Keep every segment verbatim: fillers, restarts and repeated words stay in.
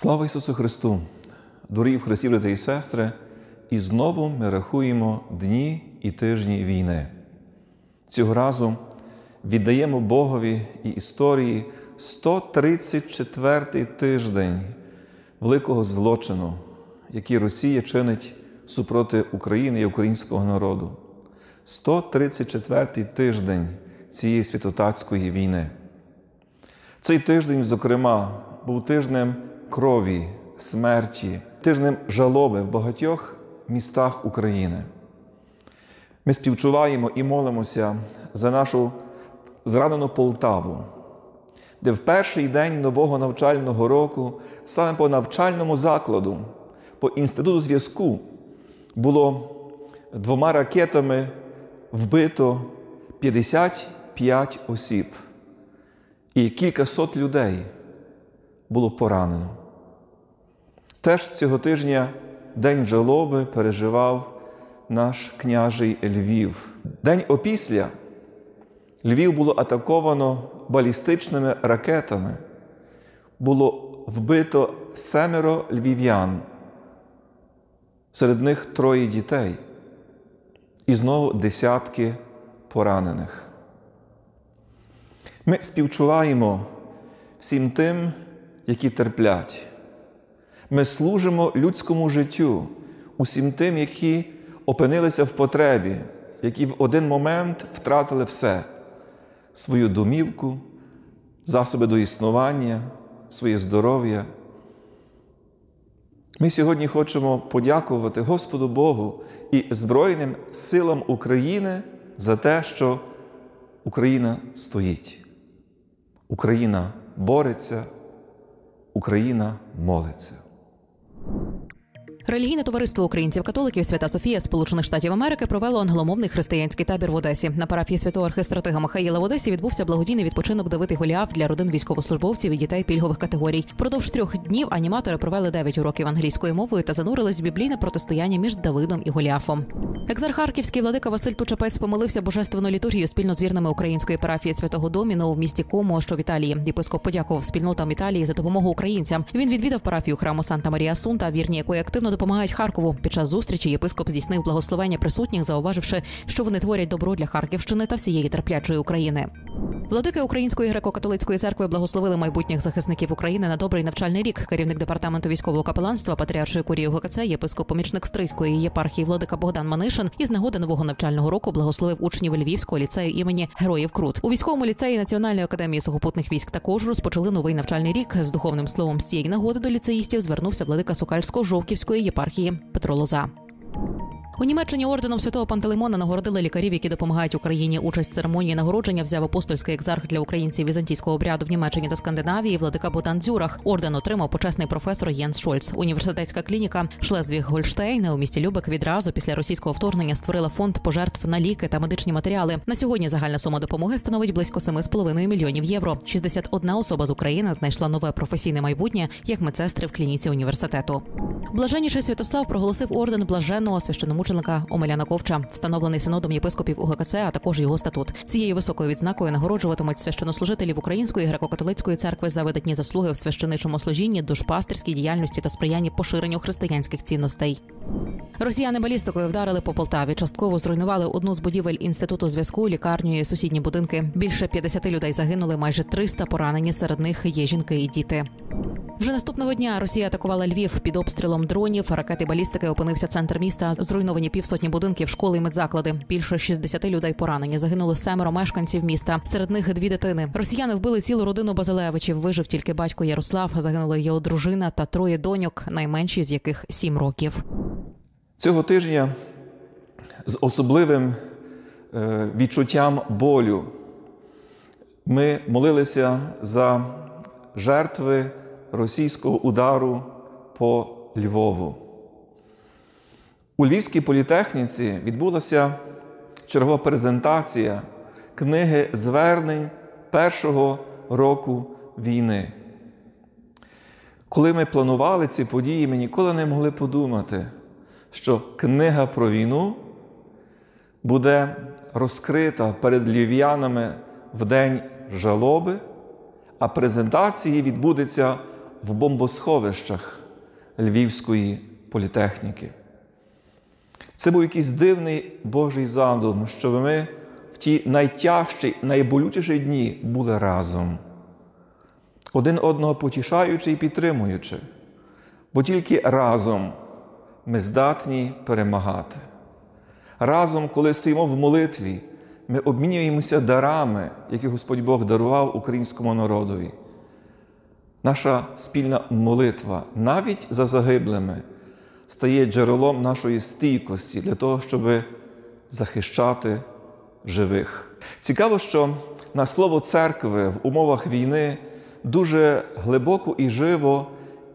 Слава Ісусу Христу! Дорогі в Христі, брати і сестри! І знову ми рахуємо дні і тижні війни. Цього разу віддаємо Богові і історії сто тридцять четвертий тиждень великого злочину, який Росія чинить супроти України і українського народу. сто тридцять четвертий тиждень цієї святотатської війни. Цей тиждень, зокрема, був тижнем крові, смерті, тижнем жалоби в багатьох містах України. Ми співчуваємо і молимося за нашу зранену Полтаву, де в перший день нового навчального року саме по навчальному закладу, по інституту зв'язку, було двома ракетами вбито п'ятдесят п'ять осіб і кількасот людей було поранено. Теж цього тижня День жалоби переживав наш княжий Львів. День опісля Львів було атаковано балістичними ракетами. Було вбито семеро львів'ян, серед них троє дітей. І знову десятки поранених. Ми співчуваємо всім тим, які терплять. Ми служимо людському життю, усім тим, які опинилися в потребі, які в один момент втратили все – свою домівку, засоби до існування, своє здоров'я. Ми сьогодні хочемо подякувати Господу Богу і Збройним силам України за те, що Україна стоїть, Україна бореться, Україна молиться. Релігійне товариство українців-католиків «Свята Софія Сполучених Штатів Америки» провело англомовний християнський табір в Одесі. На парафії святого архистратига Михаїла в Одесі відбувся благодійний відпочинок «Давид і Голіаф» для родин військовослужбовців і дітей пільгових категорій. Впродовж трьох днів аніматори провели дев'ять уроків англійської мови та занурились в біблійне протистояння між Давидом і Голіафом. Екзарх Харківський владика Василь Тучапець помолився божественною літургією спільно з вірними української парафії святого доміново в місті Комо, що в Італії. Єпископ подякував спільнотам Італії за допомогу українцям. Він відвідав парафію храму Санта Марія Сунта, вірні якої активно допомагають Харкову. Під час зустрічі єпископ здійснив благословення присутніх, зауваживши, що вони творять добро для Харківщини та всієї терплячої України. Владики Української греко-католицької церкви благословили майбутніх захисників України на добрий навчальний рік. Керівник департаменту військового капеланства Патріаршої курії УГКЦ, єпископ-помічник Стрийської єпархії владика Богдан Манишин із нагоди нового навчального року благословив учнів Львівського ліцею імені Героїв Крут. У військовому ліцеї Національної академії сухопутних військ також розпочали новий навчальний рік. З духовним словом з цієї нагоди до ліцеїстів звернувся владика Сокальсько-Жовківської єпархії Петро Лоза. У Німеччині орденом святого Пантелеймона нагородили лікарів, які допомагають Україні. Участь в церемонії нагородження взяв апостольський екзарх для українців візантійського обряду в Німеччині та Скандинавії владика Бутан-Джурах. Орден отримав почесний професор Єнс Шольц. Університетська клініка Шлезвіг-Гольштейна у місті Любек відразу після російського вторгнення створила фонд пожертв на ліки та медичні матеріали. На сьогодні загальна сума допомоги становить близько семи з половиною мільйонів євро. шістдесят одна особа з України знайшла нове професійне майбутнє як медсестри в клініці університету. Блаженніший Святослав проголосив орден блаженного священномученика Омеляна Ковча, встановлений синодом єпископів УГКЦ, а також його статут. Цією високою відзнакою нагороджуватимуть священнослужителів Української греко-католицької церкви за видатні заслуги в священичому служінні, душпастерській діяльності та сприянні поширенню християнських цінностей. Росіяни балістикою вдарили по Полтаві, частково зруйнували одну з будівель інституту зв'язку, лікарню і сусідні будинки. Більше п'ятдесят людей загинули, майже триста поранені, серед них є жінки і діти. Вже наступного дня Росія атакувала Львів. Під обстрілом дронів, ракети балістики опинився центр міста, зруйновані півсотні будинків, школи і медзаклади. Більше шістдесят людей поранені, загинули семеро мешканців міста, серед них дві дитини. Росіяни вбили цілу родину Базилевичів, вижив тільки батько Ярослав, загинула його дружина та троє доньок, найменші з яких сім років. Цього тижня з особливим відчуттям болю ми молилися за жертви російського удару по Львову. У Львівській політехніці відбулася чергова презентація книги звернень першого року війни. Коли ми планували ці події, ми ніколи не могли подумати, що книга про війну буде розкрита перед львів'янами в день жалоби, а презентації відбудеться в бомбосховищах Львівської політехніки. Це був якийсь дивний Божий задум, щоб ми в ті найтяжчі, найболючіші дні були разом, один одного потішаючи і підтримуючи, бо тільки разом ми здатні перемагати. Разом, коли стоїмо в молитві, ми обмінюємося дарами, які Господь Бог дарував українському народові. Наша спільна молитва, навіть за загиблими, стає джерелом нашої стійкості для того, щоб захищати живих. Цікаво, що на слово церкви в умовах війни дуже глибоко і живо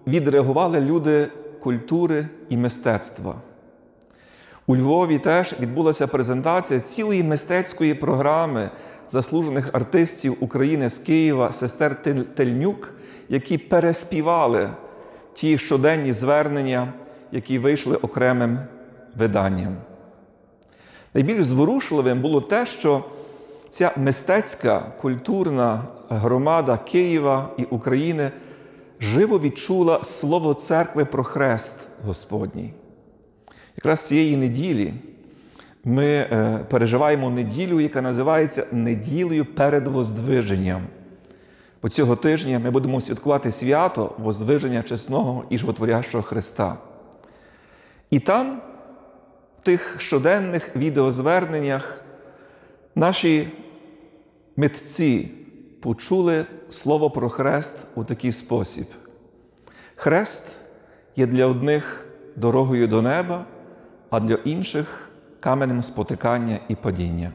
відреагували люди культури і мистецтва. У Львові теж відбулася презентація цілої мистецької програми заслужених артистів України з Києва, сестер Тельнюк, які переспівали ті щоденні звернення, які вийшли окремим виданням. Найбільш зворушливим було те, що ця мистецька культурна громада Києва і України живо відчула слово церкви про хрест Господній. Якраз цієї неділі ми переживаємо неділю, яка називається неділею перед Воздвиженням. Бо цього тижня ми будемо святкувати свято Воздвиження Чесного і Животворящого Христа. І там, в тих щоденних відеозверненнях, наші митці почули слово про хрест у такий спосіб. Хрест є для одних дорогою до неба, а для інших – каменем спотикання і падіння.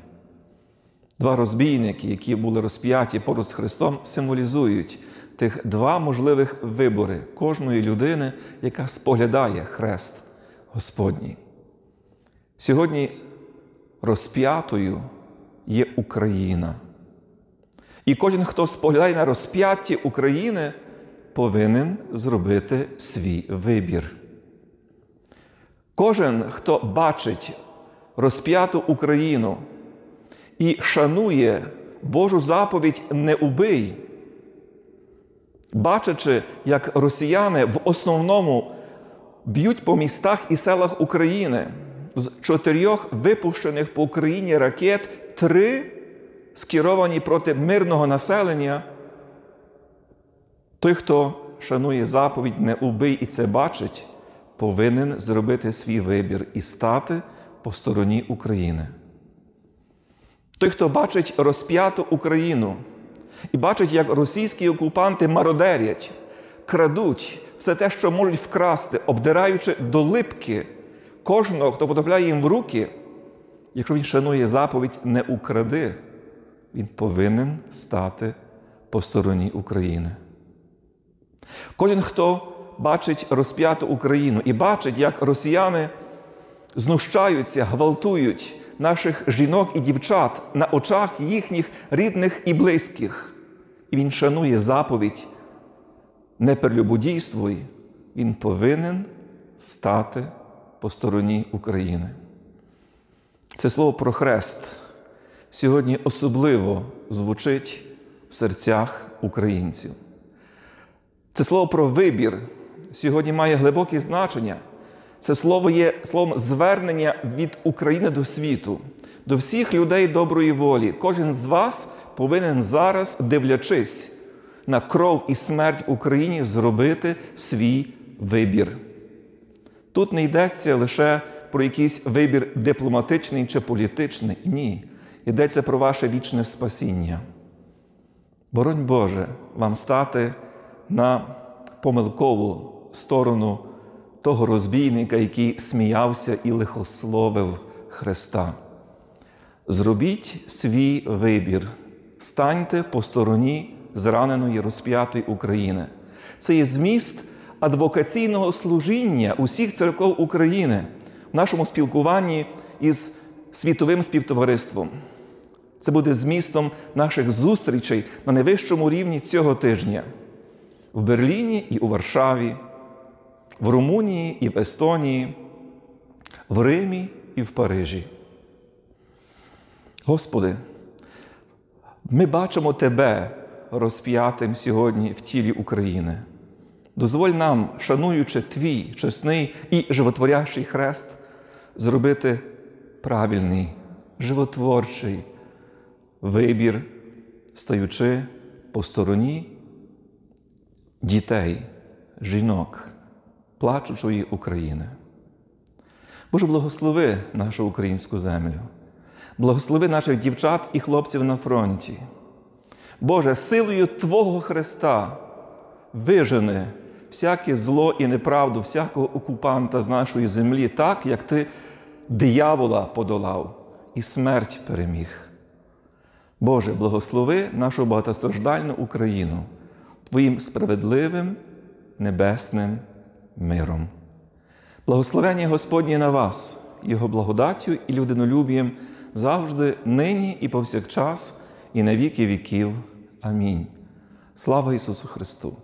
Два розбійники, які були розп'яті поруч з Христом, символізують тих два можливих вибори кожної людини, яка споглядає хрест Господній. Сьогодні розп'ятою є Україна. І кожен, хто споглядає на розп'ятті України, повинен зробити свій вибір. Кожен, хто бачить розп'яту Україну і шанує Божу заповідь «Не убий», бачачи, як росіяни в основному б'ють по містах і селах України, з чотирьох випущених по Україні ракет, три скеровані проти мирного населення, той, хто шанує заповідь «Не убий» і це бачить, повинен зробити свій вибір і стати по стороні України. Той, хто бачить розп'яту Україну і бачить, як російські окупанти мародерять, крадуть все те, що можуть вкрасти, обдираючи до липки кожного, хто потрапляє їм в руки, якщо він шанує заповідь «Не укради», він повинен стати по стороні України. Кожен, хто бачить розп'яту Україну і бачить, як росіяни знущаються, гвалтують наших жінок і дівчат на очах їхніх рідних і близьких. І він шанує заповідь «Не прелюбодійствуй», він повинен стати по стороні України. Це слово про хрест сьогодні особливо звучить в серцях українців. Це слово про вибір сьогодні має глибоке значення. Це слово є словом звернення від України до світу, до всіх людей доброї волі. Кожен з вас повинен зараз, дивлячись на кров і смерть в Україні, зробити свій вибір. Тут не йдеться лише про якийсь вибір дипломатичний чи політичний. Ні. Йдеться про ваше вічне спасіння. Боронь Боже, вам стати на помилкову сторону того розбійника, який сміявся і лихословив Христа. Зробіть свій вибір. Станьте по стороні зраненої, розп'ятої України. Це є зміст адвокаційного служіння усіх церков України в нашому спілкуванні із світовим співтовариством. Це буде змістом наших зустрічей на найвищому рівні цього тижня. В Берліні і у Варшаві, в Румунії і в Естонії, в Римі і в Парижі. Господи, ми бачимо Тебе розп'ятим сьогодні в тілі України. Дозволь нам, шануючи твій чесний і животворящий хрест, зробити правильний, животворчий вибір, стаючи по стороні дітей, жінок, плачучої України. Боже, благослови нашу українську землю, благослови наших дівчат і хлопців на фронті. Боже, силою Твого Христа вижени всяке зло і неправду, всякого окупанта з нашої землі, так, як Ти диявола подолав і смерть переміг. Боже, благослови нашу багатостраждальну Україну Твоїм справедливим небесним миром. Благословення Господнє на вас, Його благодаттю і людинолюбієм завжди, нині і повсякчас, і на віки віків. Амінь. Слава Ісусу Христу!